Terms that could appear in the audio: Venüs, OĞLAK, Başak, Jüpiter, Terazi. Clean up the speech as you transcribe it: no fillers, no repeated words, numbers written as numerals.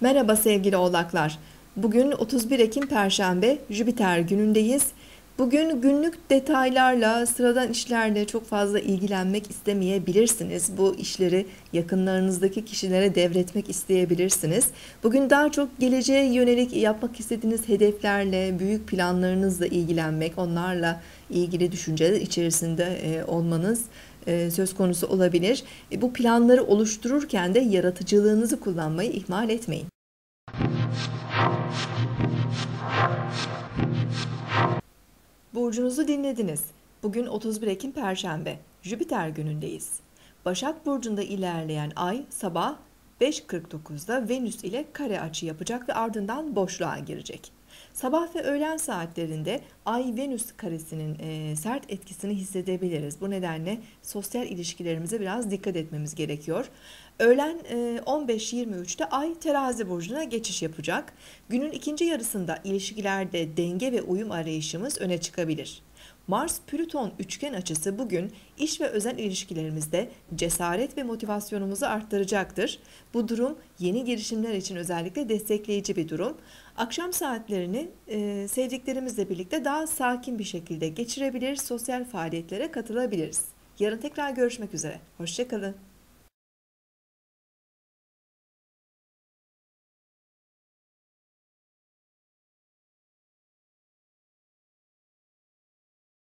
Merhaba sevgili oğlaklar. Bugün 31 Ekim Perşembe, Jüpiter günündeyiz. Bugün günlük detaylarla, sıradan işlerle çok fazla ilgilenmek istemeyebilirsiniz. Bu işleri yakınlarınızdaki kişilere devretmek isteyebilirsiniz. Bugün daha çok geleceğe yönelik yapmak istediğiniz hedeflerle, büyük planlarınızla ilgilenmek, onlarla ilgili düşünceler içerisinde olmanız söz konusu olabilir. Bu planları oluştururken de yaratıcılığınızı kullanmayı ihmal etmeyin. Burcunuzu dinlediniz. Bugün 31 Ekim Perşembe, Jüpiter günündeyiz. Başak Burcu'nda ilerleyen ay sabah 5:49'da Venüs ile kare açı yapacak ve ardından boşluğa girecek. Sabah ve öğlen saatlerinde Ay-Venüs karesinin sert etkisini hissedebiliriz. Bu nedenle sosyal ilişkilerimize biraz dikkat etmemiz gerekiyor. Öğlen 15:23'te Ay Terazi burcuna geçiş yapacak. Günün ikinci yarısında ilişkilerde denge ve uyum arayışımız öne çıkabilir. Mars-Plüton üçgen açısı bugün iş ve özel ilişkilerimizde cesaret ve motivasyonumuzu arttıracaktır. Bu durum yeni girişimler için özellikle destekleyici bir durum. Akşam saatlerini sevdiklerimizle birlikte daha sakin bir şekilde geçirebilir, sosyal faaliyetlere katılabiliriz. Yarın tekrar görüşmek üzere. Hoşça kalın.